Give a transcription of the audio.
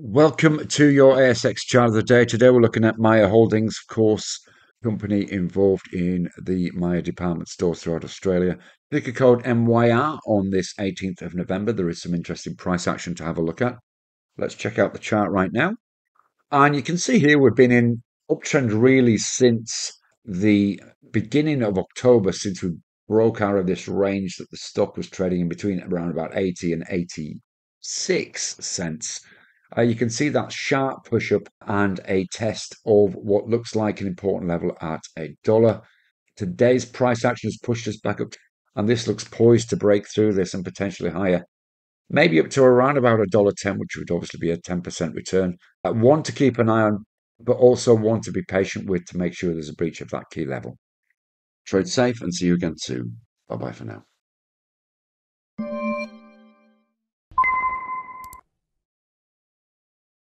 Welcome to your ASX chart of the day. Today we're looking at Myer Holdings, of course, company involved in the Myer department stores throughout Australia. Ticker code MYR on this 18th of November. There is some interesting price action to have a look at. Let's check out the chart right now. And you can see here we've been in uptrend really since the beginning of October, since we broke out of this range that the stock was trading in between around about 80 and 86 cents. You can see that sharp push-up and a test of what looks like an important level at $1. Today's price action has pushed us back up, and this looks poised to break through this and potentially higher. Maybe up to around about $1.10, which would obviously be a 10% return. One to keep an eye on, but also one to be patient with to make sure there's a breach of that key level. Trade safe and see you again soon. Bye-bye for now.